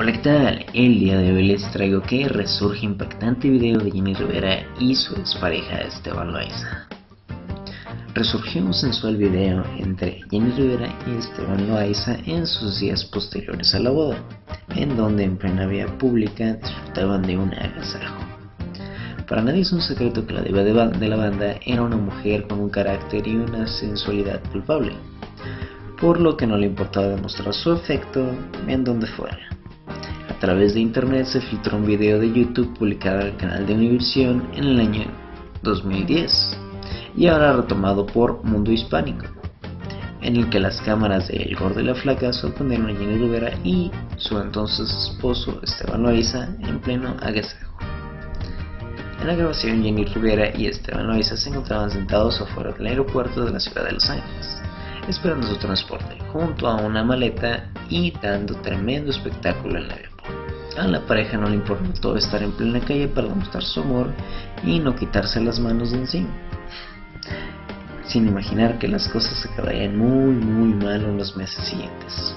Hola, ¿qué tal? El día de hoy les traigo que resurge impactante video de Jenni Rivera y su expareja Esteban Loaiza. Resurgió un sensual video entre Jenni Rivera y Esteban Loaiza en sus días posteriores a la boda, en donde en plena vía pública disfrutaban de un agasajo. Para nadie es un secreto que la diva de la banda era una mujer con un carácter y una sensualidad culpable, por lo que no le importaba demostrar su afecto en donde fuera. A través de internet se filtró un video de YouTube publicado al canal de Univision en el año 2010 y ahora retomado por Mundo Hispánico, en el que las cámaras de El Gordo y la Flaca sorprendieron a Jenni Rivera y su entonces esposo Esteban Loaiza en pleno agasajo. En la grabación, Jenni Rivera y Esteban Loaiza se encontraban sentados afuera del aeropuerto de la ciudad de Los Ángeles, esperando su transporte, junto a una maleta y dando tremendo espectáculo en la avión. A la pareja no le importó estar en plena calle para demostrar su amor y no quitarse las manos de encima, sin imaginar que las cosas acabarían muy mal en los meses siguientes.